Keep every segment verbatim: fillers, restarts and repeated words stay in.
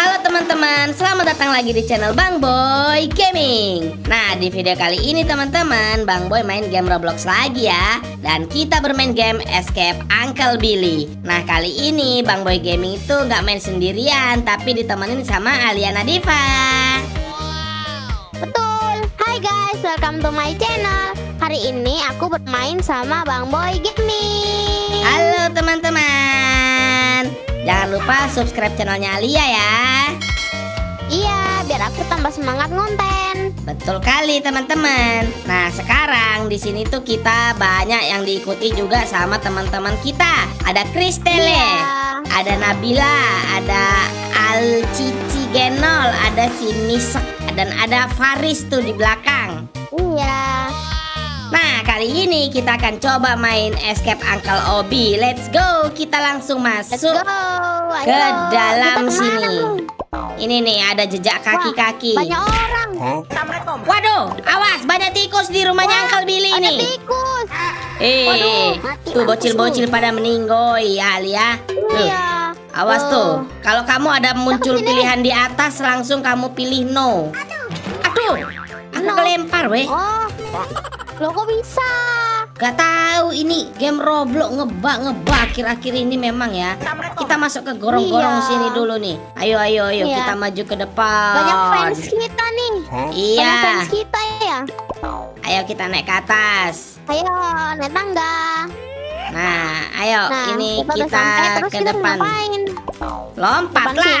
Halo teman-teman, selamat datang lagi di channel Bang Boy Gaming. Nah, di video kali ini teman-teman, Bang Boy main game Roblox lagi ya. Dan kita bermain game Escape Uncle Billy. Nah, kali ini Bang Boy Gaming itu nggak main sendirian, tapi ditemenin sama Alyana Diva. Wow. Betul. Hai guys, welcome to my channel. Hari ini aku bermain sama Bang Boy Gaming. Halo teman-teman. Jangan lupa subscribe channelnya Alia ya. Iya, biar aku tambah semangat ngonten. Betul kali teman-teman. Nah, sekarang di sini tuh kita banyak yang diikuti juga sama teman-teman kita. Ada Cristelle, iya. Ada Nabila, ada Al Cici Genol, ada si Misak, dan ada Faris tuh di belakang. Iya. Nah, kali ini kita akan coba main Escape Uncle Obby. Let's go. Kita langsung masuk ke dalam sini. Ini nih ada jejak kaki-kaki. Banyak orang. Waduh, awas banyak tikus di rumahnya Uncle Billy ini. Tikus. Eh, tuh bocil-bocil pada meninggoy ya, Alia. Awas tuh. Kalau kamu ada muncul pilihan di atas, langsung kamu pilih no. Aduh, aku kelempar weh. Lo kok bisa? Gak tahu, ini game Roblox ngebug ngebug akhir-akhir ini memang ya. Kita masuk ke gorong-gorong iya. sini dulu nih. Ayo ayo ayo iya. kita maju ke depan. Banyak fans kita nih. Iya. Banyak fans kita ya. Ayo kita naik ke atas. Ayo naik tangga. Nah, ayo nah, ini kita, kita sampai, ke kita depan. Ngapain? Lompatlah.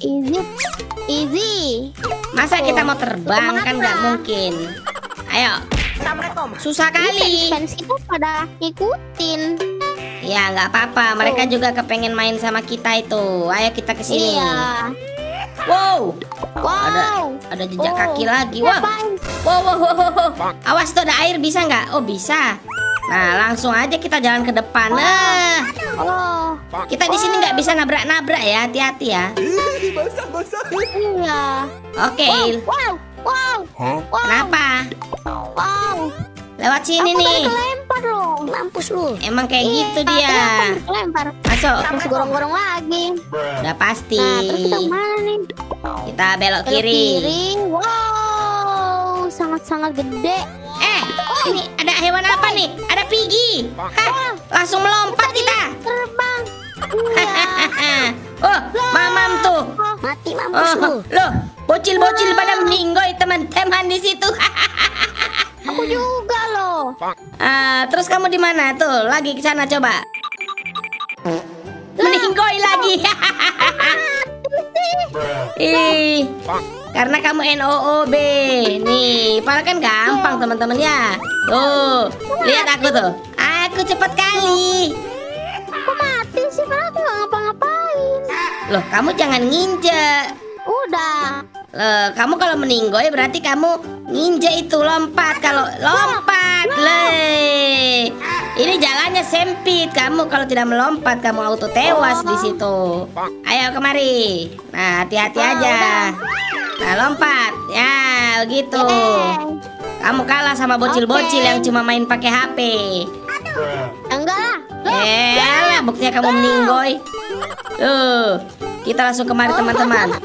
Easy. Easy. Masa oh. kita mau terbang kan nggak mungkin. Ayo. Susah kali. Fans itu pada ngikutin. Ya nggak apa-apa, mereka oh. juga kepengen main sama kita itu. Ayo kita ke sini. Iya. Wow. Wow. Ada, ada jejak oh. kaki lagi. Wow. Wow, wow, wow, wow. Awas tuh ada air, bisa nggak? Oh bisa. Nah langsung aja kita jalan ke depan. Wow. Eh. Oh. Kita di sini nggak bisa nabrak-nabrak ya, hati-hati ya. Basah-basah. Iya. Oke. Okay. Wow. Wow. Wow. Huh? Wow. Kenapa? Wow. Lewat sini aku nih. Lempar loh. Mampus lu. Emang kayak Iyi, gitu dia. Lempar. Masuk. Terus gorong-gorong lagi. Udah pasti. Nah, terus kita mana nih? Kita belok, belok kiri. kiri. Wow, sangat-sangat gede. Eh, oh, ini ada hewan oh. apa nih? Ada pigi. Hah, langsung melompat kita. Terbang. oh, mamam tuh. Mati mampus oh, lu. Loh. Bocil-bocil wow. pada meninggoy teman-teman di situ. Aku juga loh. Uh, terus kamu di mana tuh? Lagi ke sana coba. Meninggoy loh. lagi. Ih, karena kamu N O O B. Nih, padahal kan gampang teman-teman ya. Tuh, lihat aku tuh. Aku cepat kali. Aku mati sih, padahal aku nggak ngapa-ngapain. Loh, kamu jangan nginjek. Udah. Loh, kamu kalau meninggoy berarti kamu ninja itu lompat. Kalau lompat wow, wow. leh. Ini jalannya sempit. Kamu kalau tidak melompat kamu auto tewas wow. di situ. Ayo kemari. Nah, hati-hati wow, aja. Udah. Nah, lompat. Ya, begitu. Yeah. Kamu kalah sama bocil-bocil okay. yang cuma main pakai H P. Aduh. Enggak lah. Eh, lah buktinya kamu meninggoy. Tuh. Kita langsung kemari teman-teman.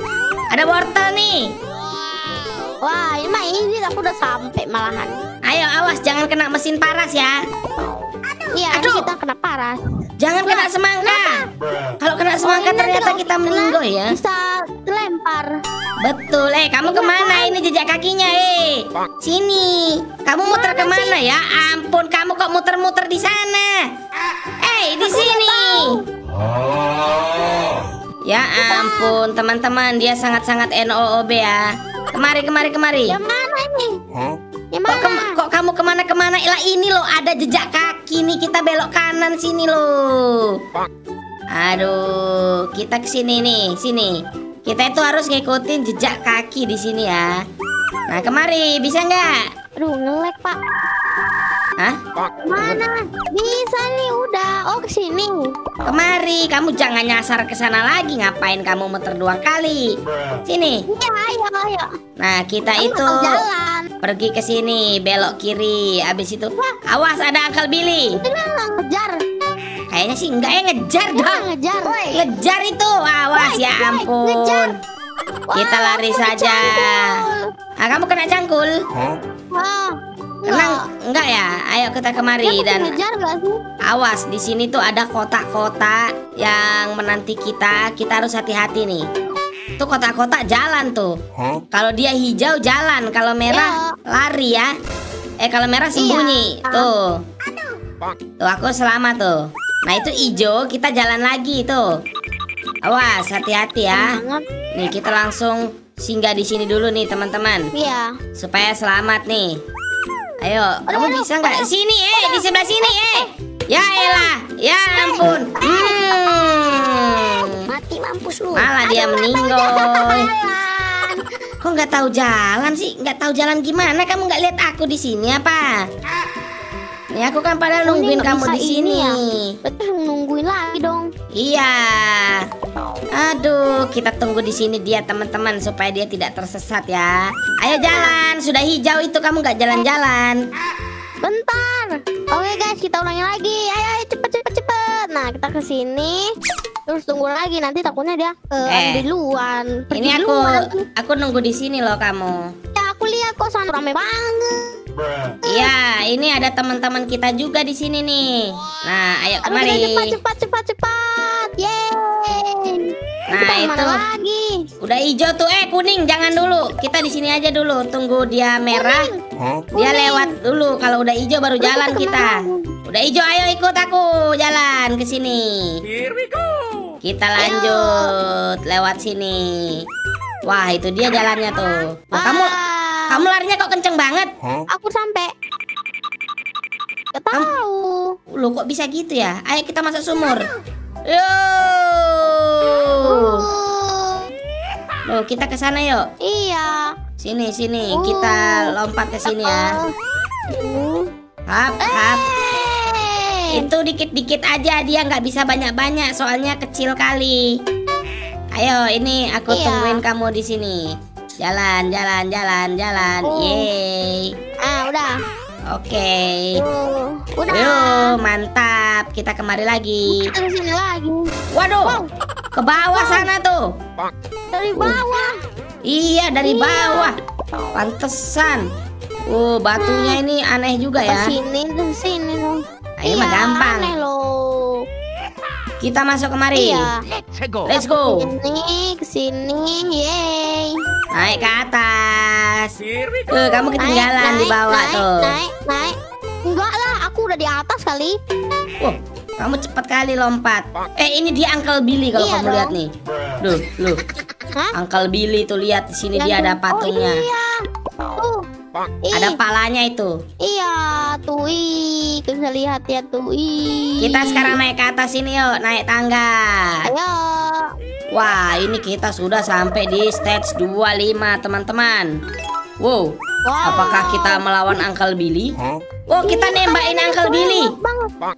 Ada wortel nih. Wah, ini mah ini aku udah sampai malahan. Ayo awas jangan kena mesin paras ya. Iya, kita kena paras. Jangan kena semangka. Kalau kena semangka ternyata kita meninggoy ya. Bisa lempar. Betul. Eh, kamu kemana? Ini jejak kakinya, eh. Sini. Kamu muter kemana ya? Ampun, kamu kok muter-muter di sana? Eh, di sini. Ya ampun, teman-teman, dia sangat-sangat N O O B ya. Kemari, kemari, kemari. Yang mana ini? Huh? Yang mana? Kok, kem kok kamu kemana-kemana? Lah ini loh, ada jejak kaki nih. Kita belok kanan sini loh. Aduh, kita kesini nih, sini. Kita itu harus ngikutin jejak kaki di sini ya. Nah, kemari, bisa nggak? Aduh, ngelag pak. Hah? Mana? Bisa nih udah. Oh kesini. Kemari. Kamu jangan nyasar ke sana lagi. Ngapain kamu muter dua kali? Sini. Ya, ayo, ayo. Nah kita kamu itu jalan. Pergi ke sini. Belok kiri. Abis itu. Wah. Awas ada Uncle Billy. Kejar. Kayaknya sih enggak ya, ngejar ya, dong. Ngejar. Woy. Ngejar itu. Awas, woy, ya ampun. Ngejar. Wah, kita lari saja. Ah, kamu kena cangkul. Wah, kena enggak ya? Ayo kita kemari ya, dan ngejar, awas di sini tuh ada kotak-kotak yang menanti kita. Kita harus hati-hati nih. Tuh kotak-kotak jalan tuh. Huh? Kalau dia hijau jalan, kalau merah ya, lari ya. Eh kalau merah sembunyi ya. Tuh. Tuh aku selamat tuh. Nah itu hijau, kita jalan lagi tuh. Awas, hati-hati ya. Nih kita langsung singgah di sini dulu nih teman-teman. Iya. Supaya selamat nih. Ayo, kamu aduh, bisa nggak? Sini, eh di sebelah sini, eh. Ya elah, ya ampun. Hmm. Mati mampus lu. Malah dia meninggal. Kok nggak tahu jalan sih? Nggak tahu jalan gimana? Kamu nggak lihat aku di sini apa? Nih aku kan padahal nungguin kamu di sini. Betul, nungguin lagi dong. Iya. Aduh, kita tunggu di sini dia teman-teman supaya dia tidak tersesat ya. Ayo jalan, sudah hijau itu kamu nggak jalan-jalan. Bentar. Oke guys, kita ulangi lagi. Ayo, ayo cepet cepet cepet. Nah kita ke sini. Terus tunggu lagi, nanti takutnya dia uh, eh. ambiluan. Pergi ini aku, luan. aku nunggu di sini loh kamu. Ya aku lihat kok sangat ramai banget. Iya, ini ada teman-teman kita juga di sini nih. Nah, ayo kemari. Aduh, cepat, cepat, cepat, cepat. Yeay. Nah, kita itu lagi. Udah hijau tuh, eh kuning jangan dulu. Kita di sini aja dulu, tunggu dia merah. Kuning. Dia lewat dulu. Kalau udah hijau baru kuning. Jalan kita. Udah hijau, ayo ikut aku jalan ke sini. Kita lanjut ayo. Lewat sini. Wah, itu dia jalannya tuh. Nah, kamu Kamu larinya kok kenceng banget? Huh? Aku sampai gak tahu. Loh kok bisa gitu ya? Ayo kita masuk sumur. Yo. Loh kita ke sana yuk. Iya. Sini sini uh. kita lompat ke sini ya. Uh. Hap hap. Hey. Itu dikit-dikit aja dia nggak bisa banyak-banyak soalnya kecil kali. Ayo ini aku iya. tungguin kamu di sini. Jalan, jalan, jalan, jalan. Oh. Yeay. Ah, udah. Oke. Okay. Uh, udah. Yuh, mantap. Kita kemari lagi. Kita kesini lagi. Waduh. Wow. Ke bawah wow. sana tuh. Dari bawah. Uh. Iya, dari iya. bawah. Pantesan. Uh, batunya hmm. ini aneh juga ya. Ke sini, ke sini loh. Ayo iya, mah gampang. Aneh loh. Kita masuk kemari. Iya. Let's go. Let's go. Ini ke sini. Yeay. Naik ke atas. Tuh, kamu ketinggalan naik, di bawah naik, tuh. Naik, naik. Enggak lah, aku udah di atas kali. Wow, kamu cepat kali lompat. Eh, ini dia Uncle Billy kalau iya kamu dong. lihat nih. Duh, loh. Uncle Billy tuh lihat di sini dia ada patungnya. Oh, iya. Tuh. Ih. Ada palanya itu. Iya, tuh. Ih, bisa lihat ya tuh. Ih. Kita sekarang naik ke atas ini yuk, naik tangga. Ayo. Wah, ini kita sudah sampai di stage dua puluh lima, teman-teman. Wow, wow. Apakah kita melawan Uncle Billy? Huh? Wow, kita nembakin Uncle Billy.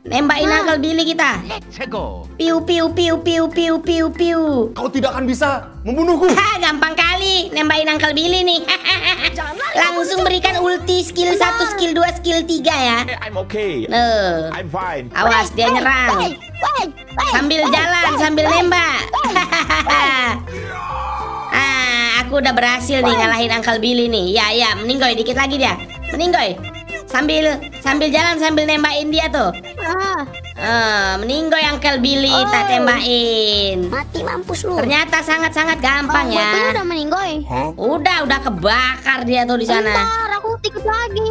Nembakin nah. Uncle Billy kita. Piu piu piu piu piu piu piu. Kau tidak akan bisa membunuhku. Ha, gampang kali nembakin Uncle Billy nih. Langsung berikan ulti skill satu, skill dua, skill tiga ya. I'm okay. Nuh. I'm fine. Awas dia nyerang. Sambil jalan, sambil nembak. Ah, aku udah berhasil nih ngalahin Uncle Billy nih. Ya, ya, meninggoy dikit lagi dia. Meninggoy. Sambil sambil jalan sambil nembakin dia tuh. Ah, meninggoy Uncle Billy oh. tak tembakin. Mati mampus lu. Ternyata sangat-sangat gampang oh, ya. Mati udah meninggoy. Huh? Udah, udah kebakar dia tuh di sana. Bentar, aku ikut lagi.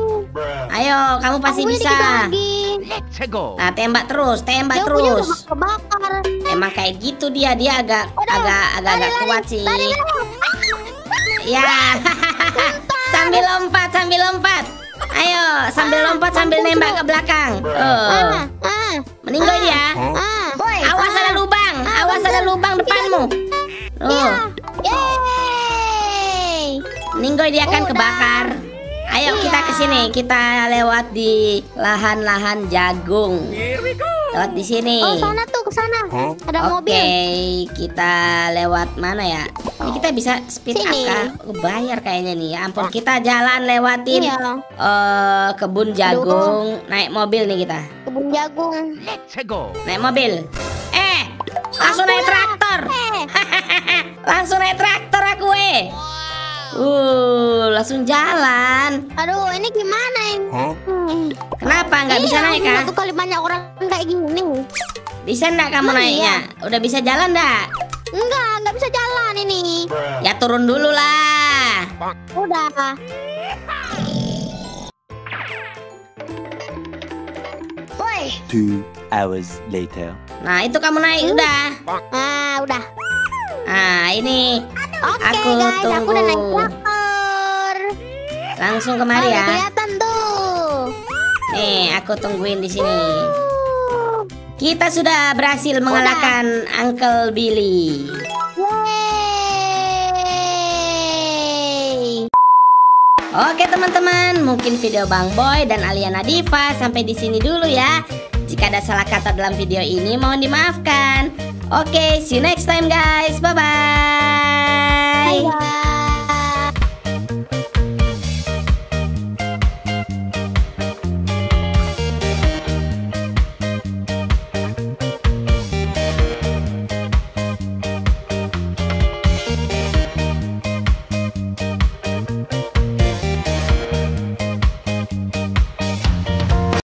Ayo, kamu pasti aku bisa. Nah, tembak terus, tembak dia terus. Punya kebakar. Emang kayak gitu dia, dia agak Udah, agak agak, lari, agak lari, kuat sih. Lari, lari. Ya, sambil lompat, sambil lompat. Ayo, sambil ah, lompat, sambil nembak ke belakang. Oh. Ah, meninggal ah, ya. Ah, boy, awas ah, ada lubang, ah, awas ah, ada lubang depanmu. Oh. Yeah. Yeay. Meninggal dia akan Udah. kebakar. Ayo iya. kita ke sini, kita lewat di lahan-lahan jagung. Lewat di sini. Oh, sana tuh, ke sana. Ada okay, mobil. Oke, kita lewat mana ya? Ini kita bisa speed sini. up kah? Bayar kayaknya nih. Ya ampun, kita jalan lewatin iya. uh, kebun jagung. Aduh. Naik mobil nih kita. Kebun jagung. Let's go. Naik mobil. Eh, langsung naik traktor. Langsung naik traktor aku eh. Uh, langsung jalan. Aduh, ini gimana ini? Huh? Kenapa nggak bisa naik kan? Satu kali banyak orang kayak gini. Bisa nggak kamu naiknya? Udah bisa jalan nggak? Enggak, nggak bisa jalan ini. Ya turun dulu lah. Udah. Woi. Two hours later. Nah itu kamu naik hmm. udah. Ah udah. Ah ini. Oke okay, guys, tunggu. Aku udah naik traktor. Langsung kemari oh, ya. Kelihatan tuh. Nih, aku tungguin di sini. Uh. Kita sudah berhasil udah. mengalahkan Uncle Billy. Yeay. Oke teman-teman, mungkin video Bang Boy dan Alyana Diva sampai di sini dulu ya. Jika ada salah kata dalam video ini mohon dimaafkan. Oke, see you next time guys. Bye bye.